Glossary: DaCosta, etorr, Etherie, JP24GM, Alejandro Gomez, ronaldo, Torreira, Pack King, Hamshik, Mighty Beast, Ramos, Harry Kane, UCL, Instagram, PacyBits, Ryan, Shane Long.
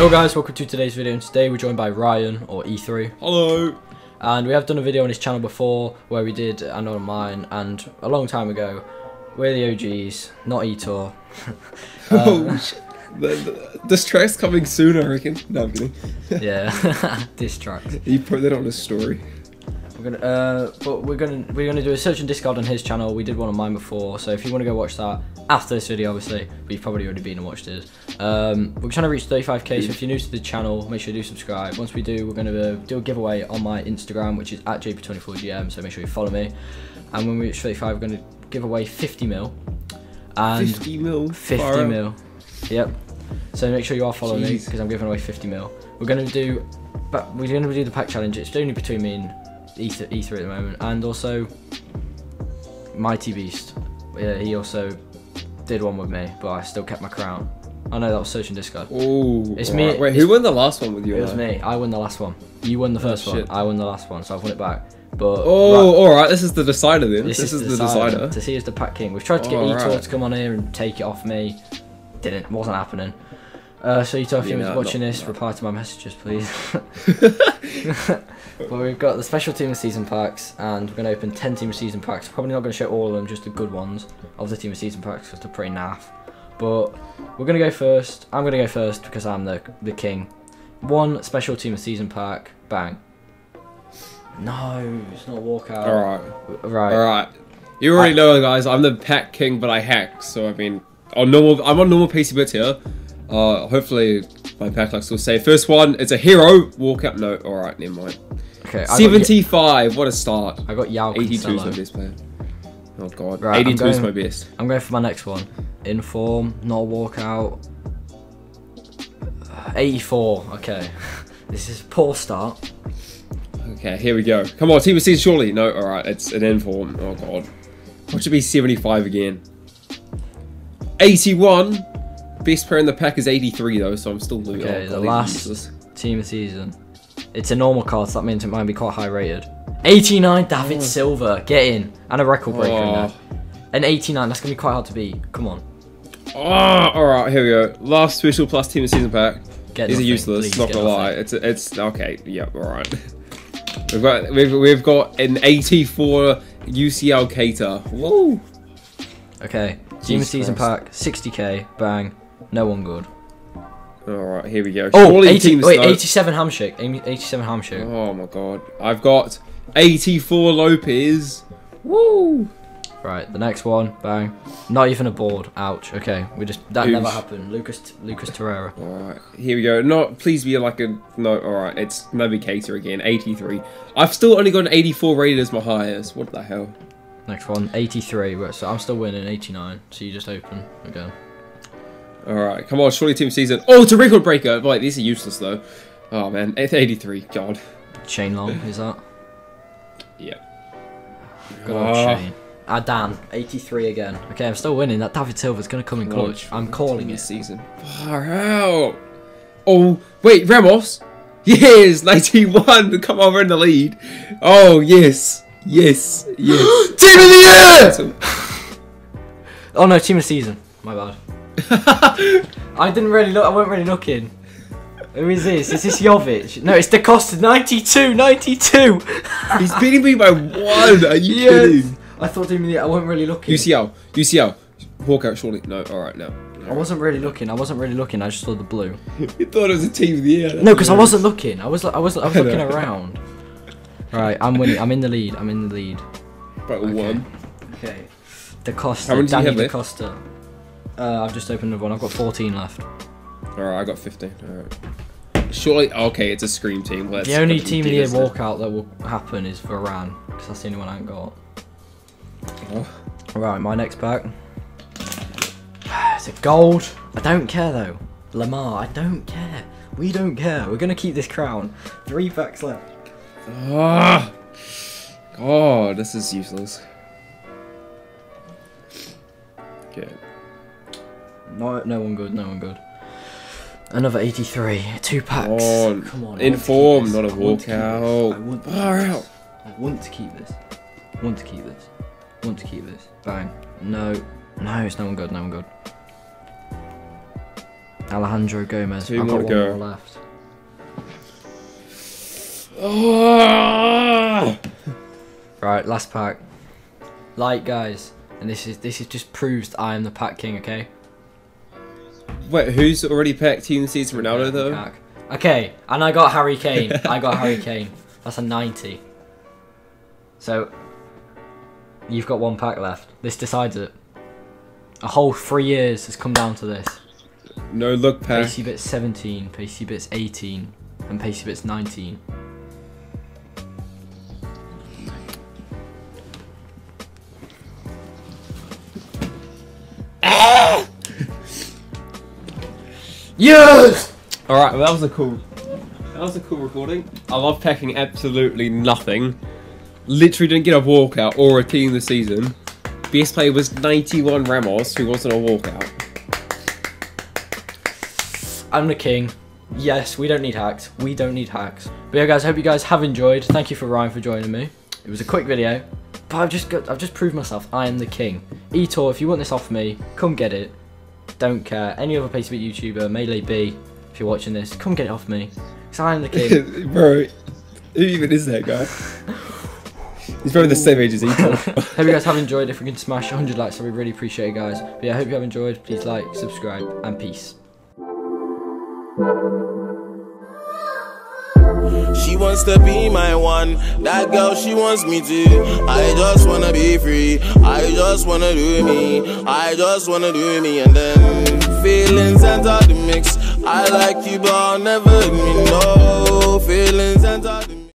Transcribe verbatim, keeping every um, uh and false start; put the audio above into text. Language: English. Yo guys, welcome to today's video, and today we're joined by Ryan, or Etherie. Hello! And we have done a video on his channel before, where we did, and on mine, and a long time ago. We're the O Gs, not Etor. um, This track's coming soon, I reckon. No, I'm kidding. Yeah, this track. You put that on his story. We're gonna, uh, but we're gonna we're gonna do a search and discard on his channel. We did one on mine before, so if you want to go watch that after this video, obviously, but you've probably already been and watched it. Um, we're trying to reach thirty-five K, so if you're new to the channel, make sure you do subscribe. Once we do, we're gonna uh, do a giveaway on my Instagram, which is at J P twenty-four G M. So make sure you follow me. And when we reach thirty-five, we're gonna give away fifty mil. And fifty mil. fifty mil. Yep. So make sure you are following Jeez. me because I'm giving away fifty mil. We're gonna do, but we're gonna do the pack challenge. It's only between me and Ether, Ether at the moment, and also Mighty Beast. Yeah, he also did one with me, but I still kept my crown. I know that was search and discard. Oh, it's me. Right. Wait, it's, who won the last one with you? It was me. I won the last one. You won the first oh, one. I won the last one, so I've won it back. But oh, all right. This is the decider then. This, this is, is the decider. decider. To see who's the pack king. We've tried to get oh, Etor right. to come on here and take it off me. Didn't. Wasn't happening. Uh, so Etor, if yeah, you're no, watching not, this, no. reply to my messages, please. But we've got the special team of season packs, and we're going to open ten team of season packs. Probably not going to show all of them, just the good ones of the team of season packs, because they're pretty naff. But we're going to go first. I'm going to go first because I'm the the king. One special team of season pack. Bang. No, it's not a walkout. All right. Right. All right. You already I, know, guys. I'm the pack king, but I hack. So I mean, on normal, I'm on normal PacyBits here. Uh, hopefully my pack likes will say first one. It's a hero walkout. No. All right. Never mind. Okay, seventy-five, what a start. I got Yao eighty-two is my best player. Oh god, right, eighty-two going, is my best. I'm going for my next one. Inform, not a walkout. eighty-four, okay. This is a poor start. Okay, here we go. Come on, team of season surely. No, alright, it's an inform. Oh god. What should be seventy-five again? eighty-one. Best player in the pack is eighty-three though, so I'm still losing. Okay, oh, the last useless. team of season. It's a normal card, so that means it might be quite high rated. eighty-nine, David oh. Silva, get in. And a record breaker oh. in there. And eighty-nine, that's going to be quite hard to beat. Come on. Oh, alright, here we go. Last special plus team of season pack. Get These nothing, are useless, please, not going to lie. It's, it's, okay, yeah, alright. We've got, we've, we've got an eighty-four U C L Cater. Whoa. Okay, team of season pack, sixty K, bang, no one good. Alright, here we go. Oh, eighty, wait, eighty-seven Hamshik. eighty-seven Hamshik. Oh my god. I've got eighty-four Lopez. Woo! Right, the next one. Bang. Not even a board. Ouch. Okay, we just. That Oops. never happened. Lucas Lucas Torreira. Alright, here we go. Not. Please be like a. No, alright. It's maybe Cater again. eighty-three. I've still only got an eighty-four rated as my highest. What the hell? Next one. eighty-three. So I'm still winning. eighty-nine. So you just open again. Alright, come on, surely team season. Oh, it's a record breaker! Like, these are useless though. Oh man, eighty-three, god. Shane Long, is that? Yeah. Good old uh, Shane. Ah, damn, eighty-three again. Okay, I'm still winning. That David Silva's gonna come in clutch. I'm calling it. Season. Far out! Oh, wait, Ramos! Yes, ninety-one! Come over in the lead! Oh, yes! Yes! Yes! Team of the year! Oh no, team of season. My bad. I didn't really look, I wasn't really looking. Who is this? Is this Jovic? No, it's DaCosta. ninety-two, ninety-two! He's beating me by one, are you yes. kidding? I thought him, I wasn't really looking. U C L, U C L, walkout surely. No, alright, no. I wasn't really looking, I wasn't really looking, I just saw the blue. You thought it was a team of the air. No, because I wasn't looking, I was, I was, I was looking around. Right, I'm winning, I'm in the lead, I'm in the lead. Right, okay. one. Okay. DaCosta, Danny DaCosta. Uh, I've just opened the one. I've got fourteen left. Alright, I got fifteen. Alright. Surely, okay, it's a Scream team. Let's the only team of the year walkout that will happen is Varane, because that's the only one I haven't got. Oh. Alright, my next pack. It's a gold. I don't care though. Lamar, I don't care. We don't care. We're going to keep this crown. Three packs left. Oh, God, this is useless. Okay. No, no one good, no one good. Another eighty-three, two packs. Oh, come on, inform, not a walkout. I want to keep this. I want to keep this. I want to keep this. I want to keep this. Bang. No, no, it's no one good, no one good. Alejandro Gomez. Two I've more got to go. One more left. Oh. Right, last pack. Light, guys, and this is this is just proves that I am the pack king. Okay. Wait, who's already packed Team Seeds Ronaldo though? Pack. Okay, and I got Harry Kane. I got Harry Kane. That's a ninety. So you've got one pack left. This decides it. A whole three years has come down to this. No look pack. PacyBits seventeen, PacyBits eighteen, and PacyBits nineteen. Yes! Alright, well that was a cool that was a cool recording. I love packing absolutely nothing. Literally didn't get a walkout or a team this season. Best player was ninety-one Ramos, who wasn't a walkout. I'm the king. Yes, we don't need hacks. We don't need hacks. But yeah guys, I hope you guys have enjoyed. Thank you for Ryan for joining me. It was a quick video, but I've just got I've just proved myself. I am the king. Etor, if you want this off me, come get it. Don't care. Any other PacyBits YouTuber, Melee B, if you're watching this, come get it off me. Because I am the king. Bro, who even is that guy? He's probably the same age as Etor. Hope you guys have enjoyed. If we can smash one hundred likes, I would really appreciate it, guys. But yeah, I hope you have enjoyed. Please like, subscribe, and peace. She wants to be my one. That girl, she wants me to. I just wanna be free. I just wanna do me. I just wanna do me. And then feelings enter the mix. I like you, but I'll never admit no. Feelings enter the mix.